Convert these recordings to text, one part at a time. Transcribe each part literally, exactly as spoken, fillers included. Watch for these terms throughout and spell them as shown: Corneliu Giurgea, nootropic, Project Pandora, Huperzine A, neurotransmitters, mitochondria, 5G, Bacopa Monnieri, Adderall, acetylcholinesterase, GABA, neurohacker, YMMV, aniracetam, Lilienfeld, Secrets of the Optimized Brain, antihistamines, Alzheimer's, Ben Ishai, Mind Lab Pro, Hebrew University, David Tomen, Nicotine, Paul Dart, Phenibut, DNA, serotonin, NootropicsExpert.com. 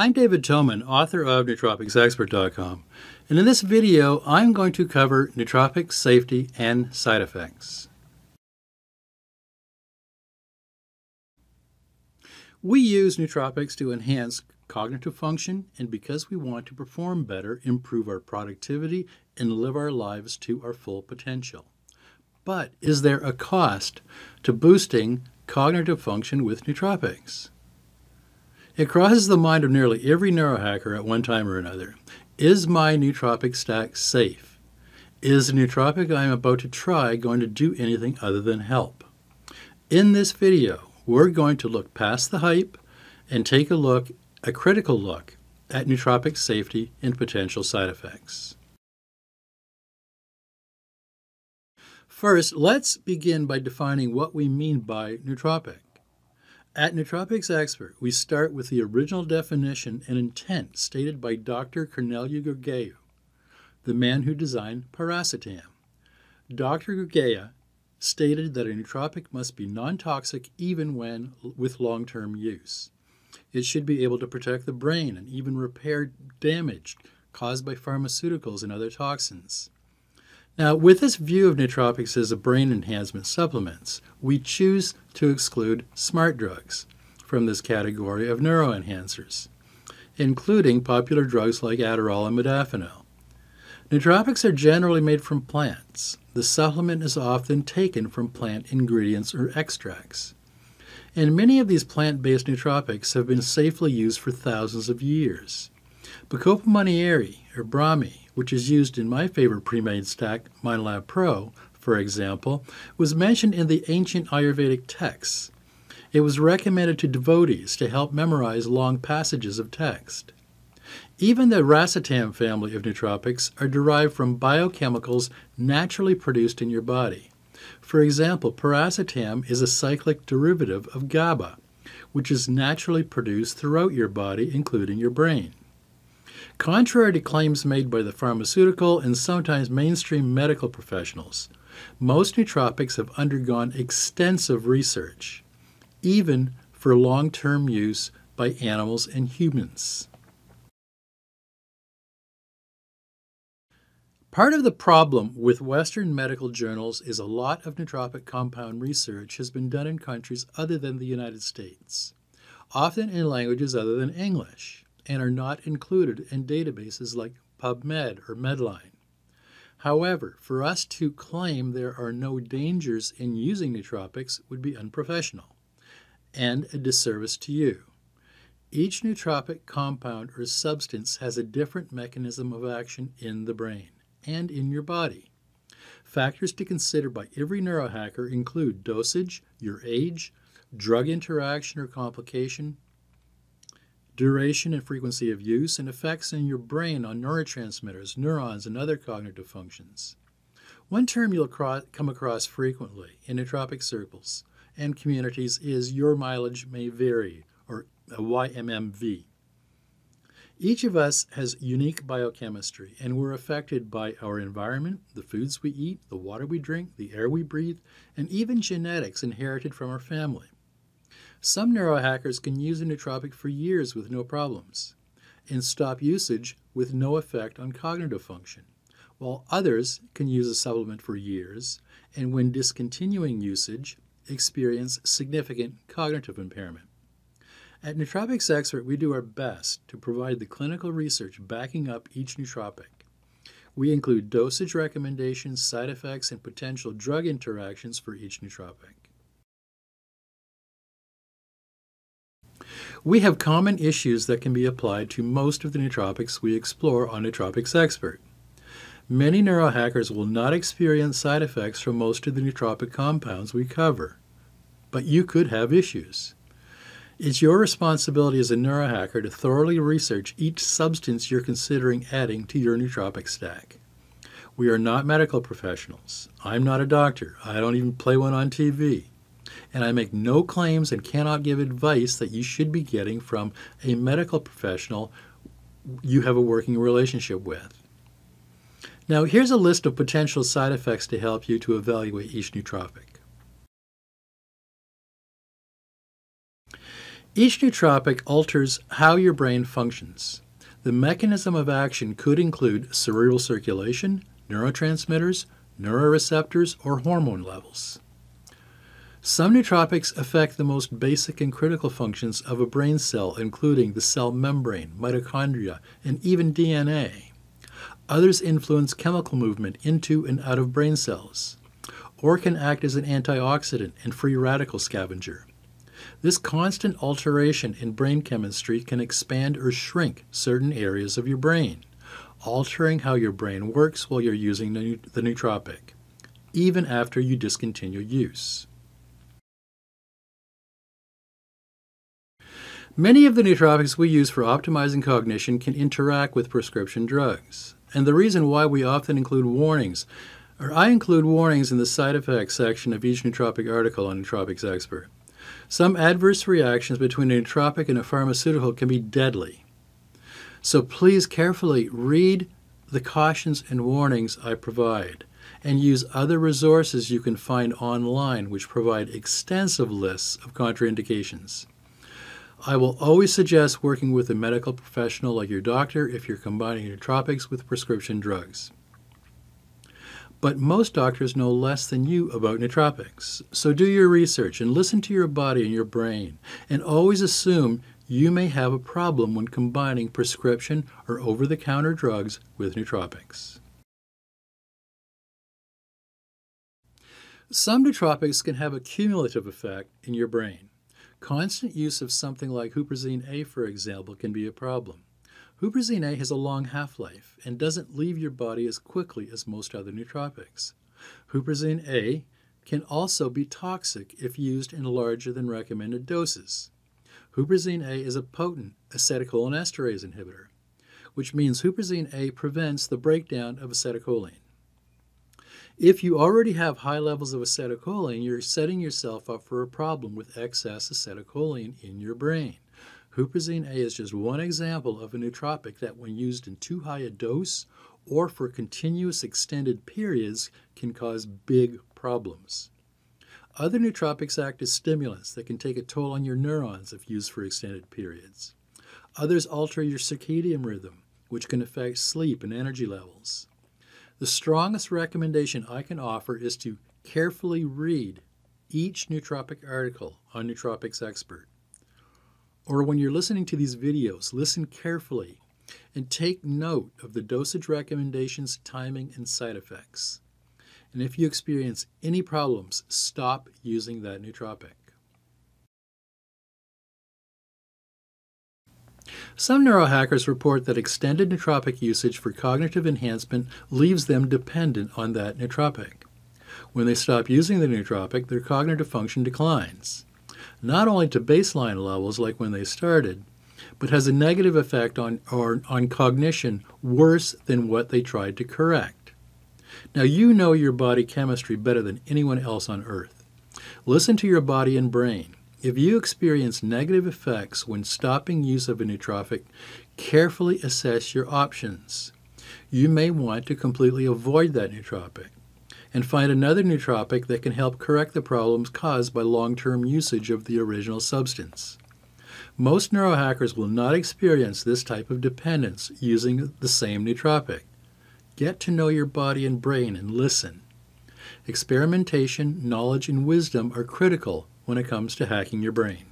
I'm David Tomen, author of Nootropics Expert dot com, and in this video I'm going to cover nootropic safety and side effects. We use nootropics to enhance cognitive function and because we want to perform better, improve our productivity, and live our lives to our full potential. But is there a cost to boosting cognitive function with nootropics? It crosses the mind of nearly every neurohacker at one time or another. Is my nootropic stack safe? Is the nootropic I am about to try going to do anything other than help? In this video, we're going to look past the hype and take a look, a critical look, at nootropic safety and potential side effects. First, let's begin by defining what we mean by nootropic. At Nootropics Expert, we start with the original definition and intent stated by Doctor Corneliu Giurgea, the man who designed Piracetam. Doctor Giurgea stated that a nootropic must be non-toxic even when with long-term use. It should be able to protect the brain and even repair damage caused by pharmaceuticals and other toxins. Now, with this view of nootropics as a brain enhancement supplements, we choose to exclude smart drugs from this category of neuroenhancers, including popular drugs like Adderall and Modafinil. Nootropics are generally made from plants. The supplement is often taken from plant ingredients or extracts. And many of these plant-based nootropics have been safely used for thousands of years. Bacopa Monnieri, or Brahmi, which is used in my favorite pre-made stack, Mind Lab Pro, for example, was mentioned in the ancient Ayurvedic texts. It was recommended to devotees to help memorize long passages of text. Even the racetam family of nootropics are derived from biochemicals naturally produced in your body. For example, piracetam is a cyclic derivative of GABA, which is naturally produced throughout your body, including your brain. Contrary to claims made by the pharmaceutical and sometimes mainstream medical professionals, most nootropics have undergone extensive research, even for long-term use by animals and humans. Part of the problem with Western medical journals is a lot of nootropic compound research has been done in countries other than the United States, often in languages other than English, and are not included in databases like PubMed or Medline. However, for us to claim there are no dangers in using nootropics would be unprofessional and a disservice to you. Each nootropic compound or substance has a different mechanism of action in the brain and in your body. Factors to consider by every neurohacker include dosage, your age, drug interaction or complication, duration and frequency of use, and effects in your brain on neurotransmitters, neurons, and other cognitive functions. One term you'll come across frequently in nootropic circles and communities is your mileage may vary, or Y M M V. Each of us has unique biochemistry, and we're affected by our environment, the foods we eat, the water we drink, the air we breathe, and even genetics inherited from our family. Some neurohackers can use a nootropic for years with no problems and stop usage with no effect on cognitive function, while others can use a supplement for years and, when discontinuing usage, experience significant cognitive impairment. At Nootropics Expert, we do our best to provide the clinical research backing up each nootropic. We include dosage recommendations, side effects, and potential drug interactions for each nootropic. We have common issues that can be applied to most of the nootropics we explore on Nootropics Expert. Many neurohackers will not experience side effects from most of the nootropic compounds we cover, but you could have issues. It's your responsibility as a neurohacker to thoroughly research each substance you're considering adding to your nootropic stack. We are not medical professionals. I'm not a doctor. I don't even play one on T V. And I make no claims and cannot give advice that you should be getting from a medical professional you have a working relationship with. Now, here's a list of potential side effects to help you to evaluate each nootropic. Each nootropic alters how your brain functions. The mechanism of action could include cerebral circulation, neurotransmitters, neuroreceptors, or hormone levels. Some nootropics affect the most basic and critical functions of a brain cell, including the cell membrane, mitochondria, and even D N A. Others influence chemical movement into and out of brain cells, or can act as an antioxidant and free radical scavenger. This constant alteration in brain chemistry can expand or shrink certain areas of your brain, altering how your brain works while you're using the, the nootropic, even after you discontinue use. Many of the nootropics we use for optimizing cognition can interact with prescription drugs, and the reason why we often include warnings, or I include warnings in the side effects section of each nootropic article on Nootropics Expert. Some adverse reactions between a nootropic and a pharmaceutical can be deadly, so please carefully read the cautions and warnings I provide, and use other resources you can find online which provide extensive lists of contraindications. I will always suggest working with a medical professional like your doctor if you're combining nootropics with prescription drugs. But most doctors know less than you about nootropics, so do your research and listen to your body and your brain, and always assume you may have a problem when combining prescription or over-the-counter drugs with nootropics. Some nootropics can have a cumulative effect in your brain. Constant use of something like Huperzine A, for example, can be a problem. Huperzine A has a long half-life and doesn't leave your body as quickly as most other nootropics. Huperzine A can also be toxic if used in larger than recommended doses. Huperzine A is a potent acetylcholinesterase inhibitor, which means Huperzine A prevents the breakdown of acetylcholine. If you already have high levels of acetylcholine, you're setting yourself up for a problem with excess acetylcholine in your brain. Huperzine A is just one example of a nootropic that, when used in too high a dose or for continuous extended periods, can cause big problems. Other nootropics act as stimulants that can take a toll on your neurons if used for extended periods. Others alter your circadian rhythm, which can affect sleep and energy levels. The strongest recommendation I can offer is to carefully read each nootropic article on Nootropics Expert. Or when you're listening to these videos, listen carefully and take note of the dosage recommendations, timing, and side effects. And if you experience any problems, stop using that nootropic. Some neurohackers report that extended nootropic usage for cognitive enhancement leaves them dependent on that nootropic. When they stop using the nootropic, their cognitive function declines, not only to baseline levels like when they started, but has a negative effect on, or, on cognition worse than what they tried to correct. Now, you know your body chemistry better than anyone else on Earth. Listen to your body and brain. If you experience negative effects when stopping use of a nootropic, carefully assess your options. You may want to completely avoid that nootropic and find another nootropic that can help correct the problems caused by long-term usage of the original substance. Most neurohackers will not experience this type of dependence using the same nootropic. Get to know your body and brain and listen. Experimentation, knowledge, and wisdom are critical when it comes to hacking your brain.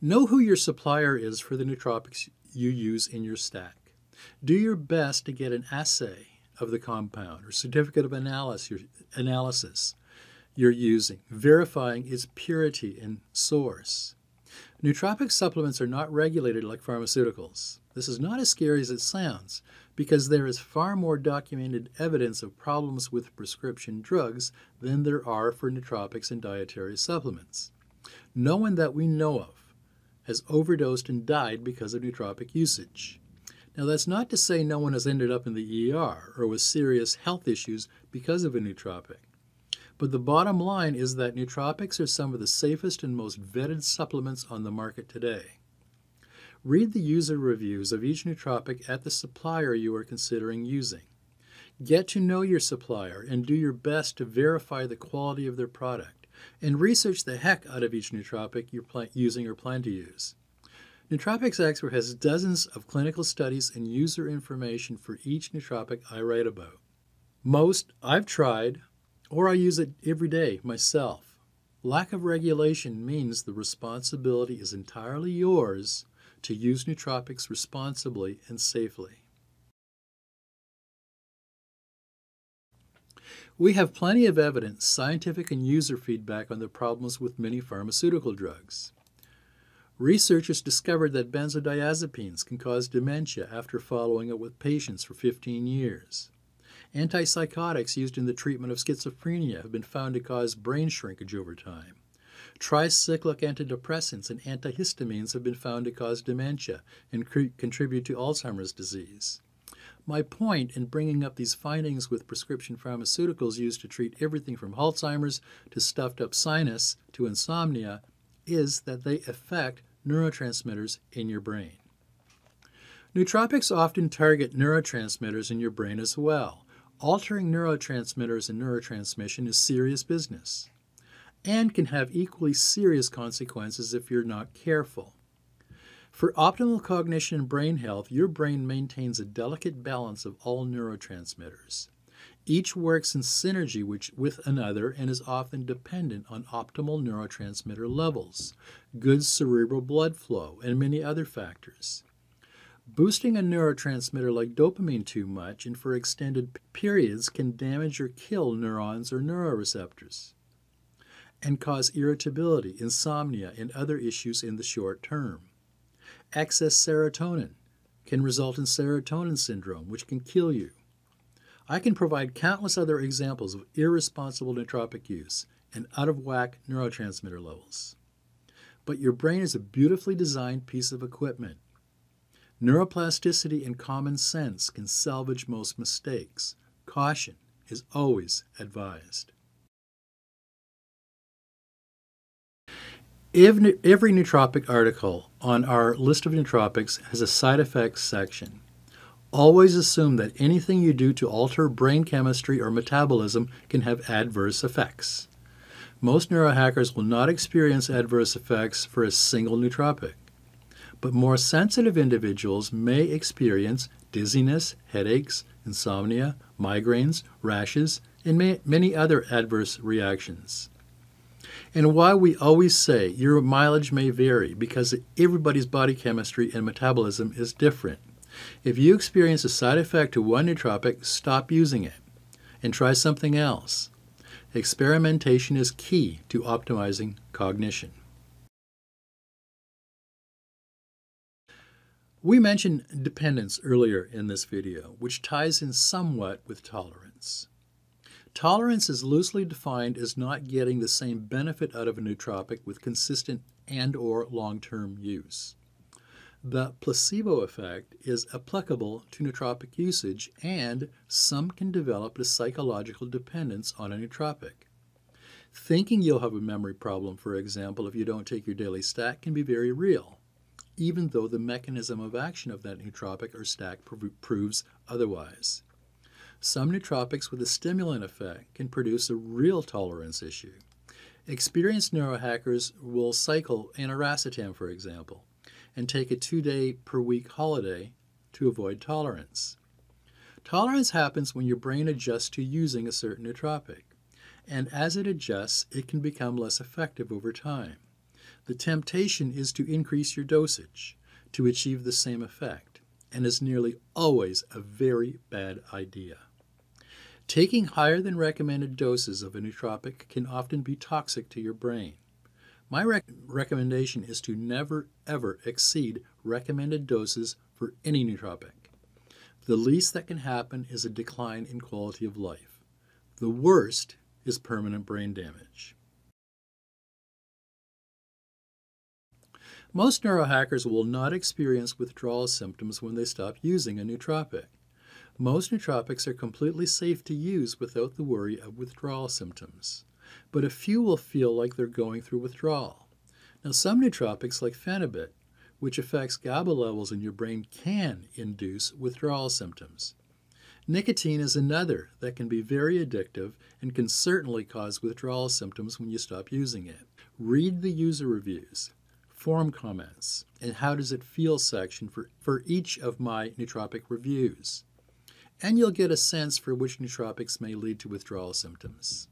Know who your supplier is for the nootropics you use in your stack. Do your best to get an assay of the compound or certificate of analysis you're using, verifying its purity and source. Nootropic supplements are not regulated like pharmaceuticals. This is not as scary as it sounds, because there is far more documented evidence of problems with prescription drugs than there are for nootropics and dietary supplements. No one that we know of has overdosed and died because of nootropic usage. Now, that's not to say no one has ended up in the E R or with serious health issues because of a nootropic. But the bottom line is that nootropics are some of the safest and most vetted supplements on the market today. Read the user reviews of each nootropic at the supplier you are considering using. Get to know your supplier and do your best to verify the quality of their product, and research the heck out of each nootropic you're pl- using or plan to use. Nootropics Expert has dozens of clinical studies and user information for each nootropic I write about. Most I've tried, or I use it every day myself. Lack of regulation means the responsibility is entirely yours to use nootropics responsibly and safely. We have plenty of evidence, scientific and user feedback on the problems with many pharmaceutical drugs. Researchers discovered that benzodiazepines can cause dementia after following it with patients for fifteen years. Antipsychotics used in the treatment of schizophrenia have been found to cause brain shrinkage over time. Tricyclic antidepressants and antihistamines have been found to cause dementia and cre- contribute to Alzheimer's disease. My point in bringing up these findings with prescription pharmaceuticals used to treat everything from Alzheimer's to stuffed up sinus to insomnia is that they affect neurotransmitters in your brain. Nootropics often target neurotransmitters in your brain as well. Altering neurotransmitters and neurotransmission is serious business and can have equally serious consequences if you're not careful. For optimal cognition and brain health, your brain maintains a delicate balance of all neurotransmitters. Each works in synergy with another and is often dependent on optimal neurotransmitter levels, good cerebral blood flow, and many other factors. Boosting a neurotransmitter like dopamine too much and for extended periods can damage or kill neurons or neuroreceptors and cause irritability, insomnia, and other issues in the short term. Excess serotonin can result in serotonin syndrome, which can kill you. I can provide countless other examples of irresponsible nootropic use and out-of-whack neurotransmitter levels. But your brain is a beautifully designed piece of equipment. Neuroplasticity and common sense can salvage most mistakes. Caution is always advised. Every nootropic article on our list of nootropics has a side effects section. Always assume that anything you do to alter brain chemistry or metabolism can have adverse effects. Most neurohackers will not experience adverse effects for a single nootropic, but more sensitive individuals may experience dizziness, headaches, insomnia, migraines, rashes, and many other adverse reactions. And why we always say your mileage may vary, because everybody's body chemistry and metabolism is different. If you experience a side effect to one nootropic, stop using it and try something else. Experimentation is key to optimizing cognition. We mentioned dependence earlier in this video, which ties in somewhat with tolerance. Tolerance is loosely defined as not getting the same benefit out of a nootropic with consistent and/or long-term use. The placebo effect is applicable to nootropic usage, and some can develop a psychological dependence on a nootropic. Thinking you'll have a memory problem, for example, if you don't take your daily stack can be very real, even though the mechanism of action of that nootropic or stack prov- proves otherwise. Some nootropics with a stimulant effect can produce a real tolerance issue. Experienced neurohackers will cycle aniracetam, for example, and take a two-day-per-week holiday to avoid tolerance. Tolerance happens when your brain adjusts to using a certain nootropic, and as it adjusts, it can become less effective over time. The temptation is to increase your dosage to achieve the same effect, and is nearly always a very bad idea. Taking higher than recommended doses of a nootropic can often be toxic to your brain. My rec- recommendation is to never, ever exceed recommended doses for any nootropic. The least that can happen is a decline in quality of life. The worst is permanent brain damage. Most neurohackers will not experience withdrawal symptoms when they stop using a nootropic. Most nootropics are completely safe to use without the worry of withdrawal symptoms, but a few will feel like they're going through withdrawal. Now, some nootropics like Phenibut, which affects GABA levels in your brain, can induce withdrawal symptoms. Nicotine is another that can be very addictive and can certainly cause withdrawal symptoms when you stop using it. Read the user reviews, forum comments, and how does it feel section for, for each of my nootropic reviews. And you'll get a sense for which nootropics may lead to withdrawal symptoms.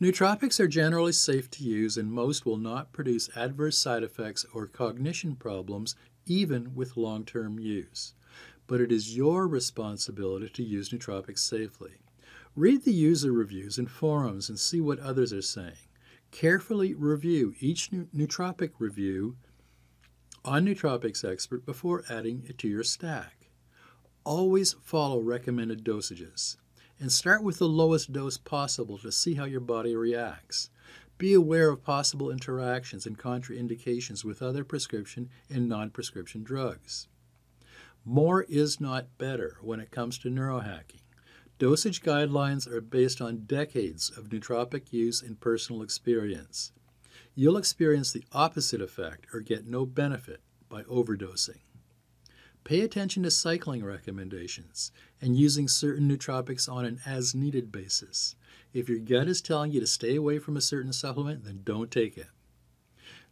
Nootropics are generally safe to use, and most will not produce adverse side effects or cognition problems, even with long-term use. But it is your responsibility to use nootropics safely. Read the user reviews and forums and see what others are saying. Carefully review each nootropic review on Nootropics Expert before adding it to your stack. Always follow recommended dosages, and start with the lowest dose possible to see how your body reacts. Be aware of possible interactions and contraindications with other prescription and non-prescription drugs. More is not better when it comes to neurohacking. Dosage guidelines are based on decades of nootropic use and personal experience. You'll experience the opposite effect or get no benefit by overdosing. Pay attention to cycling recommendations and using certain nootropics on an as-needed basis. If your gut is telling you to stay away from a certain supplement, then don't take it.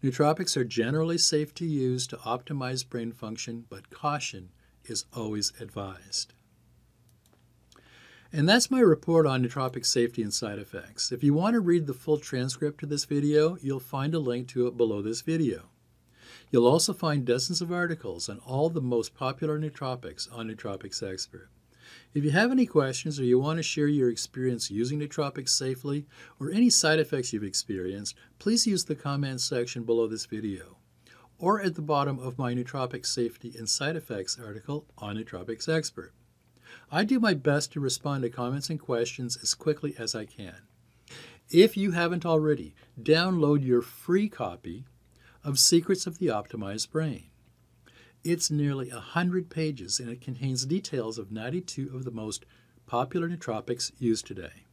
Nootropics are generally safe to use to optimize brain function, but caution is always advised. And that's my report on nootropic safety and side effects. If you want to read the full transcript of this video, you'll find a link to it below this video. You'll also find dozens of articles on all the most popular nootropics on Nootropics Expert. If you have any questions or you want to share your experience using nootropics safely or any side effects you've experienced, please use the comments section below this video or at the bottom of my nootropic safety and side effects article on Nootropics Expert. I do my best to respond to comments and questions as quickly as I can. If you haven't already, download your free copy of Secrets of the Optimized Brain. It's nearly one hundred pages, and it contains details of ninety-two of the most popular nootropics used today.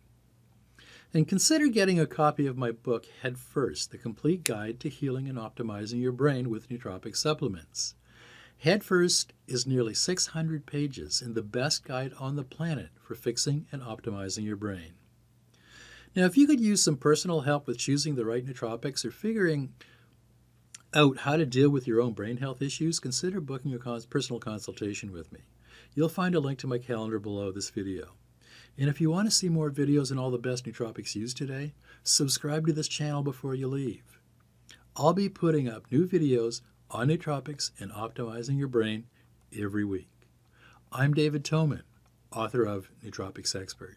And consider getting a copy of my book, Head First, The Complete Guide to Healing and Optimizing Your Brain with Nootropic Supplements. Head First is nearly six hundred pages and the best guide on the planet for fixing and optimizing your brain. Now, if you could use some personal help with choosing the right nootropics or figuring out how to deal with your own brain health issues, consider booking a cons- personal consultation with me. You'll find a link to my calendar below this video. And if you want to see more videos on all the best nootropics used today, subscribe to this channel before you leave. I'll be putting up new videos on nootropics and optimizing your brain every week. I'm David Tomen, author of Nootropics Expert.